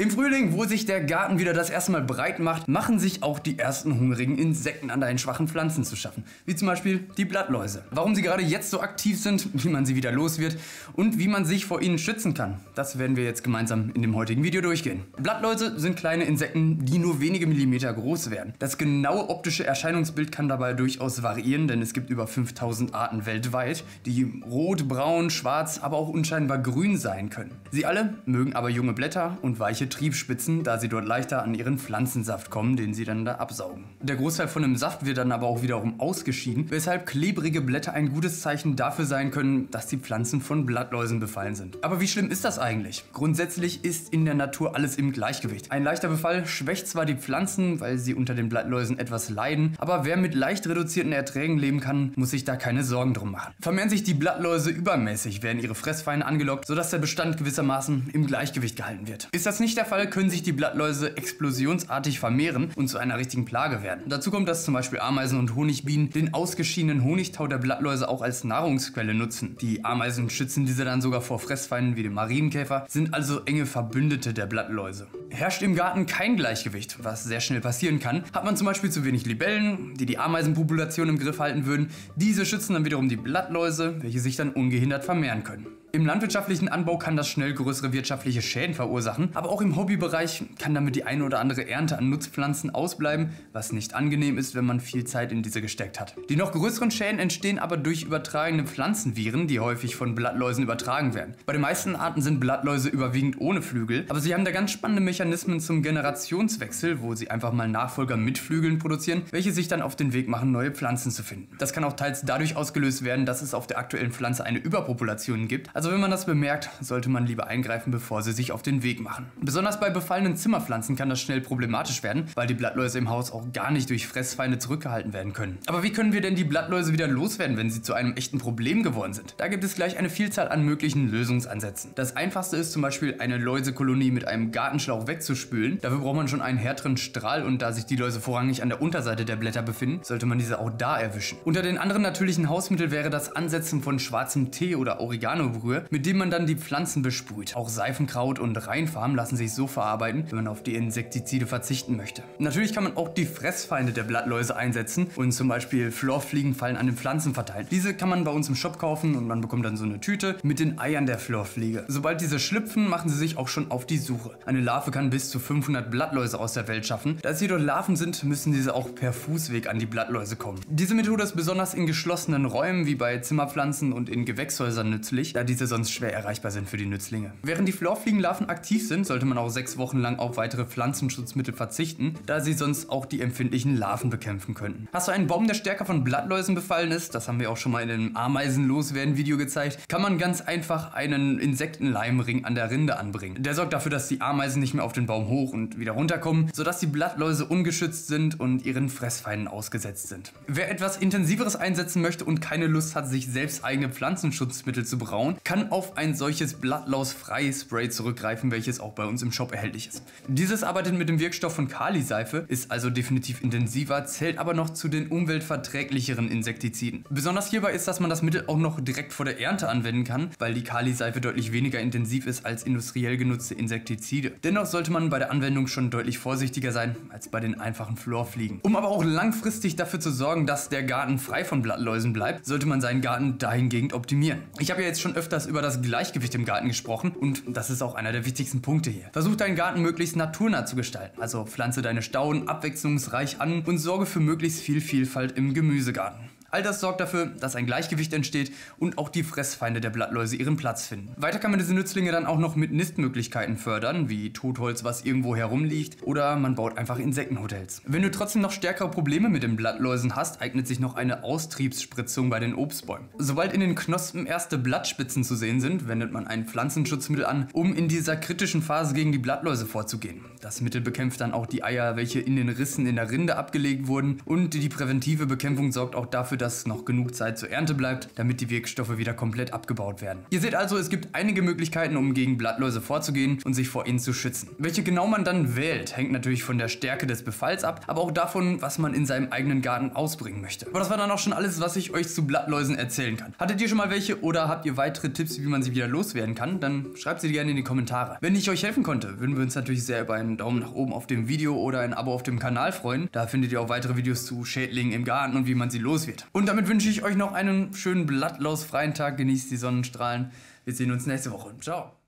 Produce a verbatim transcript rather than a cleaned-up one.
Im Frühling, wo sich der Garten wieder das erste Mal breit macht, machen sich auch die ersten hungrigen Insekten an deinen schwachen Pflanzen zu schaffen, wie zum Beispiel die Blattläuse. Warum sie gerade jetzt so aktiv sind, wie man sie wieder los wird und wie man sich vor ihnen schützen kann, das werden wir jetzt gemeinsam in dem heutigen Video durchgehen. Blattläuse sind kleine Insekten, die nur wenige Millimeter groß werden. Das genaue optische Erscheinungsbild kann dabei durchaus variieren, denn es gibt über fünftausend Arten weltweit, die rot, braun, schwarz, aber auch unscheinbar grün sein können. Sie alle mögen aber junge Blätter und weiche Triebspitzen, da sie dort leichter an ihren Pflanzensaft kommen, den sie dann da absaugen. Der Großteil von dem Saft wird dann aber auch wiederum ausgeschieden, weshalb klebrige Blätter ein gutes Zeichen dafür sein können, dass die Pflanzen von Blattläusen befallen sind. Aber wie schlimm ist das eigentlich? Grundsätzlich ist in der Natur alles im Gleichgewicht. Ein leichter Befall schwächt zwar die Pflanzen, weil sie unter den Blattläusen etwas leiden, aber wer mit leicht reduzierten Erträgen leben kann, muss sich da keine Sorgen drum machen. Vermehren sich die Blattläuse übermäßig, werden ihre Fressfeinde angelockt, sodass der Bestand gewissermaßen im Gleichgewicht gehalten wird. Ist das nicht der Fall, können sich die Blattläuse explosionsartig vermehren und zu einer richtigen Plage werden. Dazu kommt, dass zum Beispiel Ameisen und Honigbienen den ausgeschiedenen Honigtau der Blattläuse auch als Nahrungsquelle nutzen. Die Ameisen schützen diese dann sogar vor Fressfeinden wie dem Marienkäfer, sind also enge Verbündete der Blattläuse. Herrscht im Garten kein Gleichgewicht, was sehr schnell passieren kann, hat man zum Beispiel zu wenig Libellen, die die Ameisenpopulation im Griff halten würden. Diese schützen dann wiederum die Blattläuse, welche sich dann ungehindert vermehren können. Im landwirtschaftlichen Anbau kann das schnell größere wirtschaftliche Schäden verursachen, aber auch im Hobbybereich kann damit die eine oder andere Ernte an Nutzpflanzen ausbleiben, was nicht angenehm ist, wenn man viel Zeit in diese gesteckt hat. Die noch größeren Schäden entstehen aber durch übertragene Pflanzenviren, die häufig von Blattläusen übertragen werden. Bei den meisten Arten sind Blattläuse überwiegend ohne Flügel, aber sie haben da ganz spannende Mechanismen zum Generationswechsel, wo sie einfach mal Nachfolger mit Flügeln produzieren, welche sich dann auf den Weg machen, neue Pflanzen zu finden. Das kann auch teils dadurch ausgelöst werden, dass es auf der aktuellen Pflanze eine Überpopulation gibt. Also wenn man das bemerkt, sollte man lieber eingreifen, bevor sie sich auf den Weg machen. Besonders bei befallenen Zimmerpflanzen kann das schnell problematisch werden, weil die Blattläuse im Haus auch gar nicht durch Fressfeinde zurückgehalten werden können. Aber wie können wir denn die Blattläuse wieder loswerden, wenn sie zu einem echten Problem geworden sind? Da gibt es gleich eine Vielzahl an möglichen Lösungsansätzen. Das einfachste ist zum Beispiel, eine Läusekolonie mit einem Gartenschlauch wegzuspülen. Dafür braucht man schon einen härteren Strahl und da sich die Läuse vorrangig an der Unterseite der Blätter befinden, sollte man diese auch da erwischen. Unter den anderen natürlichen Hausmitteln wäre das Ansetzen von schwarzem Tee oder Oregano-Brühe, mit dem man dann die Pflanzen besprüht. Auch Seifenkraut und Reinfarben lassen sich so verarbeiten, wenn man auf die Insektizide verzichten möchte. Natürlich kann man auch die Fressfeinde der Blattläuse einsetzen und zum Beispiel Florfliegenfallen an den Pflanzen verteilen. Diese kann man bei uns im Shop kaufen und man bekommt dann so eine Tüte mit den Eiern der Florfliege. Sobald diese schlüpfen, machen sie sich auch schon auf die Suche. Eine Larve kann bis zu fünfhundert Blattläuse aus der Welt schaffen. Da es jedoch Larven sind, müssen diese auch per Fußweg an die Blattläuse kommen. Diese Methode ist besonders in geschlossenen Räumen wie bei Zimmerpflanzen und in Gewächshäusern nützlich, da diese sonst schwer erreichbar sind für die Nützlinge. Während die Florfliegenlarven aktiv sind, sollte man auch sechs Wochen lang auf weitere Pflanzenschutzmittel verzichten, da sie sonst auch die empfindlichen Larven bekämpfen könnten. Hast du einen Baum, der stärker von Blattläusen befallen ist, das haben wir auch schon mal in einem Ameisen-Loswerden-Video gezeigt, kann man ganz einfach einen Insektenleimring an der Rinde anbringen. Der sorgt dafür, dass die Ameisen nicht mehr auf den Baum hoch und wieder runterkommen, sodass die Blattläuse ungeschützt sind und ihren Fressfeinden ausgesetzt sind. Wer etwas Intensiveres einsetzen möchte und keine Lust hat, sich selbst eigene Pflanzenschutzmittel zu brauen, kann auf ein solches Blattlausfrei-Spray zurückgreifen, welches auch bei uns im Shop erhältlich ist. Dieses arbeitet mit dem Wirkstoff von Kaliseife, ist also definitiv intensiver, zählt aber noch zu den umweltverträglicheren Insektiziden. Besonders hierbei ist, dass man das Mittel auch noch direkt vor der Ernte anwenden kann, weil die Kaliseife deutlich weniger intensiv ist als industriell genutzte Insektizide. Dennoch sollte man bei der Anwendung schon deutlich vorsichtiger sein als bei den einfachen Florfliegen. Um aber auch langfristig dafür zu sorgen, dass der Garten frei von Blattläusen bleibt, sollte man seinen Garten dahingehend optimieren. Ich habe ja jetzt schon öfter über das Gleichgewicht im Garten gesprochen und das ist auch einer der wichtigsten Punkte hier. Versuch deinen Garten möglichst naturnah zu gestalten, also pflanze deine Stauden abwechslungsreich an und sorge für möglichst viel Vielfalt im Gemüsegarten. All das sorgt dafür, dass ein Gleichgewicht entsteht und auch die Fressfeinde der Blattläuse ihren Platz finden. Weiter kann man diese Nützlinge dann auch noch mit Nistmöglichkeiten fördern, wie Totholz, was irgendwo herumliegt, oder man baut einfach Insektenhotels. Wenn du trotzdem noch stärkere Probleme mit den Blattläusen hast, eignet sich noch eine Austriebsspritzung bei den Obstbäumen. Sobald in den Knospen erste Blattspitzen zu sehen sind, wendet man ein Pflanzenschutzmittel an, um in dieser kritischen Phase gegen die Blattläuse vorzugehen. Das Mittel bekämpft dann auch die Eier, welche in den Rissen in der Rinde abgelegt wurden, und die präventive Bekämpfung sorgt auch dafür, dass noch genug Zeit zur Ernte bleibt, damit die Wirkstoffe wieder komplett abgebaut werden. Ihr seht also, es gibt einige Möglichkeiten, um gegen Blattläuse vorzugehen und sich vor ihnen zu schützen. Welche genau man dann wählt, hängt natürlich von der Stärke des Befalls ab, aber auch davon, was man in seinem eigenen Garten ausbringen möchte. Aber das war dann auch schon alles, was ich euch zu Blattläusen erzählen kann. Hattet ihr schon mal welche oder habt ihr weitere Tipps, wie man sie wieder loswerden kann? Dann schreibt sie gerne in die Kommentare. Wenn ich euch helfen konnte, würden wir uns natürlich sehr über einen Daumen nach oben auf dem Video oder ein Abo auf dem Kanal freuen. Da findet ihr auch weitere Videos zu Schädlingen im Garten und wie man sie los wird. Und damit wünsche ich euch noch einen schönen blattlausfreien Tag. Genießt die Sonnenstrahlen. Wir sehen uns nächste Woche. Ciao.